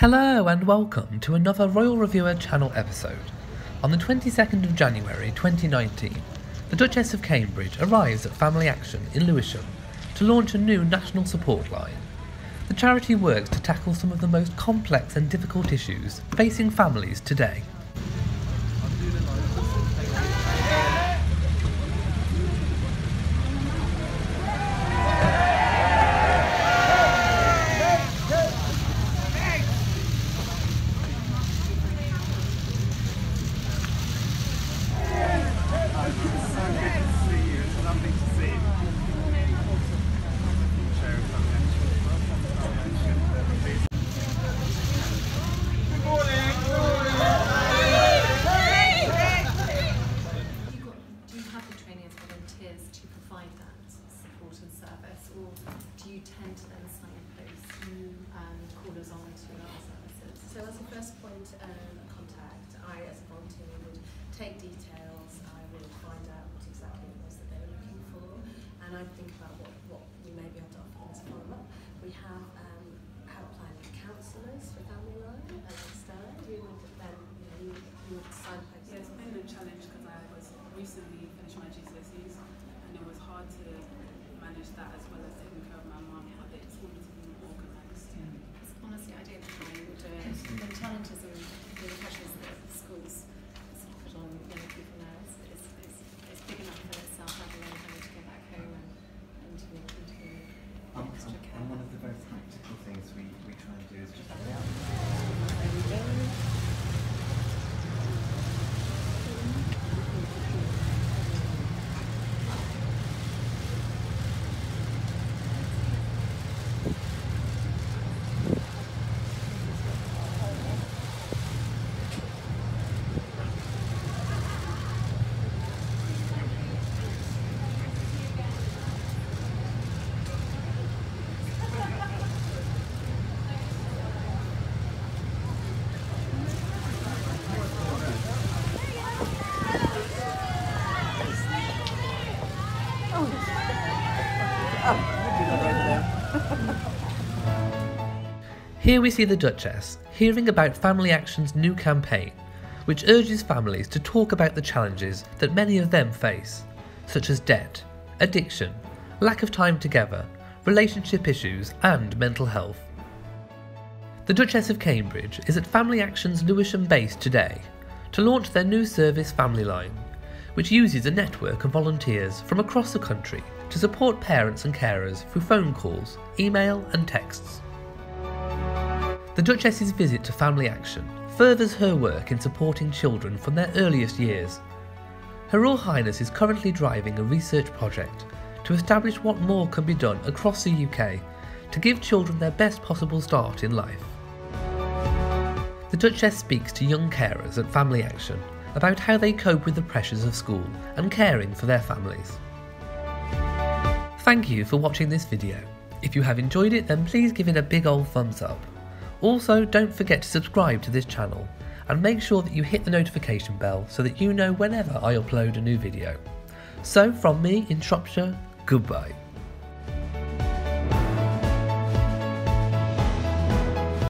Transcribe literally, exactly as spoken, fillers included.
Hello and welcome to another Royal Reviewer Channel episode. On the twenty-second of January twenty nineteen, the Duchess of Cambridge arrives at Family Action in Lewisham to launch a new national support line. The charity works to tackle some of the most complex and difficult issues facing families today. Take details, I would find out what exactly it was that they were looking for, and I'd think about what, what we may be able to offer as a follow-up. We have um, helpline counsellors for Family Line and external. You would then, you know, you would decide. Yeah, it's been a challenge because I was recently finished my G C S Es and it was hard to manage that as well as taking care of my mum, but it's wanted to be more organised. Yeah. Honestly, I don't think I would do it. The challenges and the pressures that the schools on young people now is, is, is, is big enough for itself, having them having to go back home and, and to make them do extra care. And one of the very practical things we, we try and do is just have it out. There we go. Here we see the Duchess hearing about Family Action's new campaign, which urges families to talk about the challenges that many of them face, such as debt, addiction, lack of time together, relationship issues and mental health. The Duchess of Cambridge is at Family Action's Lewisham base today to launch their new service Family Line, which uses a network of volunteers from across the country to support parents and carers through phone calls, email and texts. The Duchess's visit to Family Action furthers her work in supporting children from their earliest years. Her Royal Highness is currently driving a research project to establish what more can be done across the U K to give children their best possible start in life. The Duchess speaks to young carers at Family Action about how they cope with the pressures of school and caring for their families. Thank you for watching this video. If you have enjoyed it, then please give it a big old thumbs up. Also, don't forget to subscribe to this channel and make sure that you hit the notification bell so that you know whenever I upload a new video. So from me in Shropshire, goodbye.